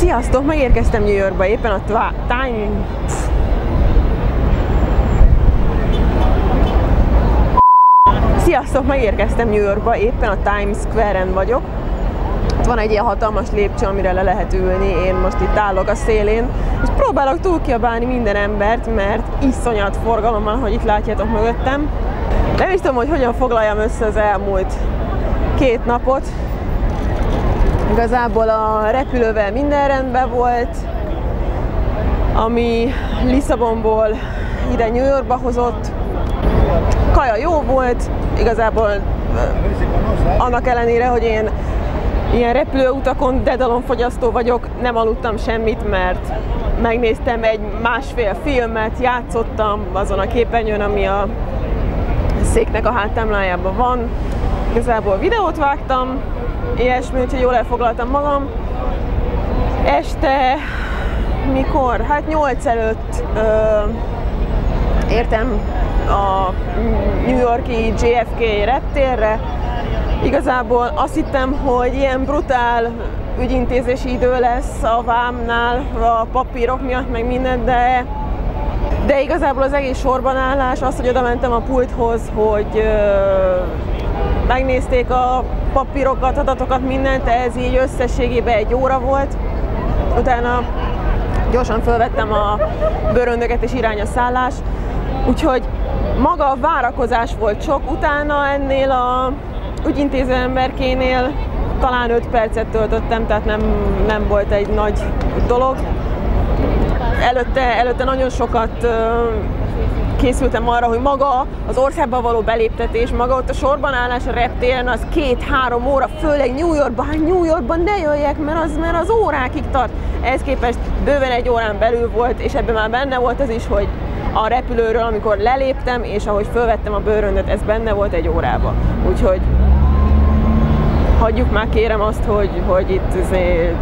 Sziasztok! Megérkeztem New Yorkba, éppen a Times Square-en vagyok. Itt van egy ilyen hatalmas lépcső, amire le lehet ülni, én most itt állok a szélén, és próbálok túlkiabálni minden embert, mert iszonyat forgalom van, hogy itt látjátok mögöttem. Nem is tudom, hogy hogyan foglaljam össze az elmúlt két napot. Igazából a repülővel minden rendben volt, ami Lisszabonból ide New Yorkba hozott. Kaja jó volt, igazából annak ellenére, hogy én ilyen repülőutakon dedalomfogyasztó vagyok, nem aludtam semmit, mert megnéztem egy másfél filmet, játszottam azon a képernyőn, ami a széknek a hátámlájában van. Igazából videót vágtam, ilyesmi, úgyhogy jól elfoglaltam magam. Este mikor? Hát 8 előtt értem a New Yorki JFK reptérre. Igazából azt hittem, hogy ilyen brutál ügyintézési idő lesz a vámnál, a papírok miatt, meg mindent, de igazából az egész sorbanállás, az, hogy oda mentem a pulthoz, hogy megnézték a papírokat, adatokat, mindent, ez így összességében egy óra volt. Utána gyorsan fölvettem a bőröndöket és irány a szállás. Úgyhogy maga a várakozás volt sok, utána ennél a ügyintéző emberkénél talán 5 percet töltöttem, tehát nem volt egy nagy dolog. Előtte nagyon sokat készültem arra, hogy maga az országba való beléptetés, maga ott a sorban állás a reptéren, az 2-3 óra, főleg New Yorkban ne jöjjek, mert az órákig tart. Ehhez képest bőven egy órán belül volt, és ebben már benne volt az is, hogy a repülőről, amikor leléptem, és ahogy fölvettem a bőröndöt, ez benne volt egy órába. Úgyhogy hagyjuk már kérem azt, hogy itt azért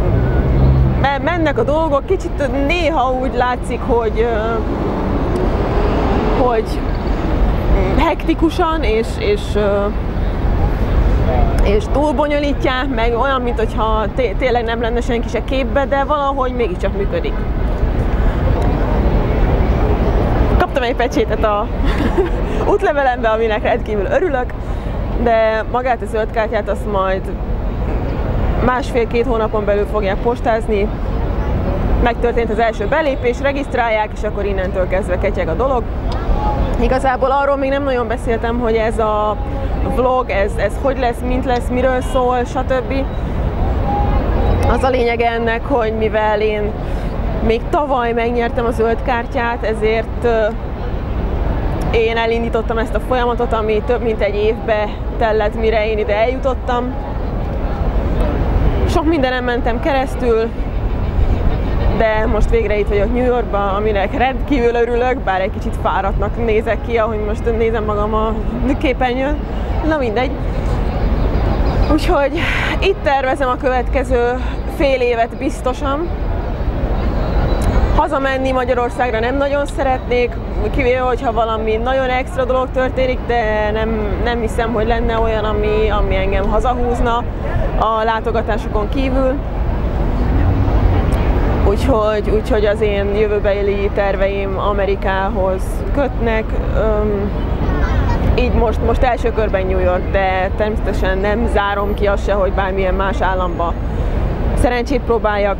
mennek a dolgok, kicsit néha úgy látszik, hogy hektikusan és túlbonyolítják, meg olyan, mintha tényleg nem lenne senki se képbe, de valahogy mégiscsak működik. Kaptam egy pecsétet a útlevelembe, aminek rendkívül örülök, de magát a zöld kártyát azt majd másfél-két hónapon belül fogják postázni. Megtörtént az első belépés, regisztrálják, és akkor innentől kezdve ketyeg a dolog. Igazából arról még nem nagyon beszéltem, hogy ez a vlog, ez hogy lesz, mint lesz, miről szól, stb. Az a lényege ennek, hogy mivel én még tavaly megnyertem a zöld kártyát, ezért én elindítottam ezt a folyamatot, ami több mint egy évbe tellett, mire én ide eljutottam. Sok mindenen mentem keresztül, de most végre itt vagyok New Yorkban, aminek rendkívül örülök, bár egy kicsit fáradtnak nézek ki, ahogy most nézem magam a képernyőn. Na mindegy. Úgyhogy itt tervezem a következő fél évet biztosan. Hazamenni Magyarországra nem nagyon szeretnék, kivéve, hogyha valami nagyon extra dolog történik, de nem hiszem, hogy lenne olyan, ami engem hazahúzna a látogatásokon kívül. Úgyhogy az én jövőbeli terveim Amerikához kötnek. Így most első körben New York, de természetesen nem zárom ki azt se, hogy bármilyen más államba szerencsét próbáljak.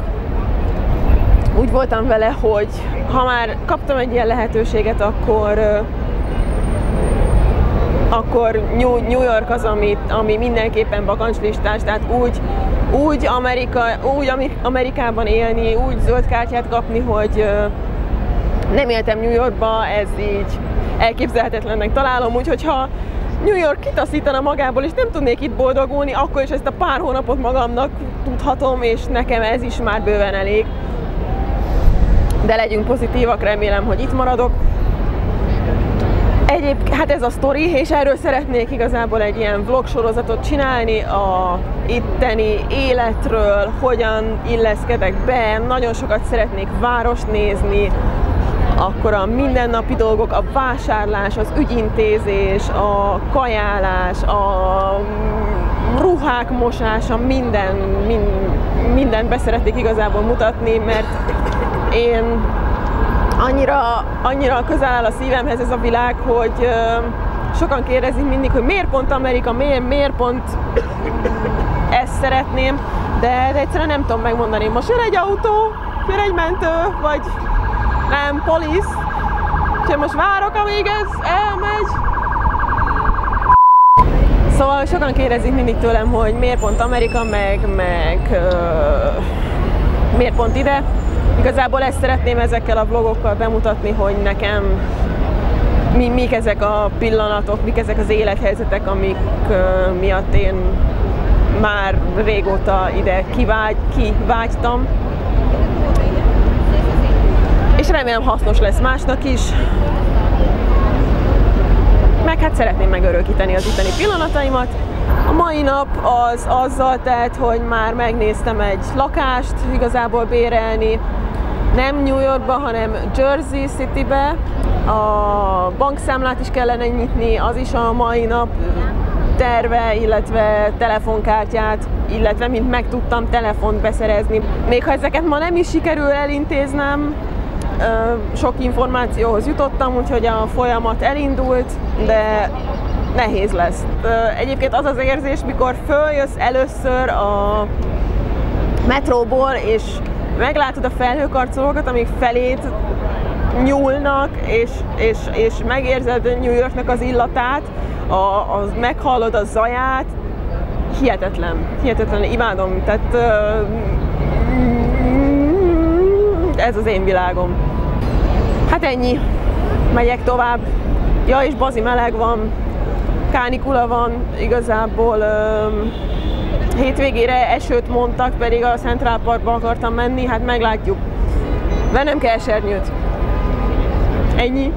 Úgy voltam vele, hogy ha már kaptam egy ilyen lehetőséget, akkor New York az, ami mindenképpen bakancslistás, tehát úgy Amerikában élni, úgy zöld kártyát kapni, hogy nem éltem New Yorkba, ez így elképzelhetetlennek találom, úgyhogy ha New York kitaszítana magából, és nem tudnék itt boldogulni, akkor is ezt a pár hónapot magamnak tudhatom, és nekem ez is már bőven elég. De legyünk pozitívak, remélem, hogy itt maradok. Egyébként, hát ez a sztori, és erről szeretnék igazából egy ilyen vlog sorozatot csinálni, a itteni életről, hogyan illeszkedek be, nagyon sokat szeretnék várost nézni, akkor a mindennapi dolgok, a vásárlás, az ügyintézés, a kajálás, a ruhák mosása, minden mindent beszeretnék igazából mutatni, mert én annyira közel áll a szívemhez ez a világ, hogy sokan kérdezik mindig, hogy miért pont Amerika, miért pont ezt szeretném, de egyszerűen nem tudom megmondani. Most jön egy autó, jön egy mentő, vagy nem, polisz, úgyhogy most várok, amíg ez elmegy. Szóval sokan kérdezik mindig tőlem, hogy miért pont Amerika, miért pont ide. Igazából ezt szeretném ezekkel a vlogokkal bemutatni, hogy nekem mik ezek a pillanatok, mik ezek az élethelyzetek, amik miatt én már régóta ide kivágytam. És remélem hasznos lesz másnak is. Meg hát szeretném megörökíteni az itteni pillanataimat. A mai nap az azzal telt, hogy már megnéztem egy lakást igazából bérelni, nem New Yorkba, hanem Jersey Citybe. A bankszámlát is kellene nyitni, az is a mai nap terve, illetve telefonkártyát, illetve mint meg tudtam telefont beszerezni. Még ha ezeket ma nem is sikerül elintéznem, sok információhoz jutottam, úgyhogy a folyamat elindult, de nehéz lesz. Egyébként az az érzés, mikor följössz először a metróból, és meglátod a felhőkarcolókat, amik feléd nyúlnak, és megérzed New Yorknak az illatát, meghallod a zaját, hihetetlen, hihetetlen, imádom. Tehát, ez az én világom. Hát ennyi. Megyek tovább. Ja, és bazi meleg van. Kánikula van. Igazából hétvégére esőt mondtak, pedig a Central Parkba akartam menni. Hát meglátjuk. Vennem kell esernyőt. Ennyi.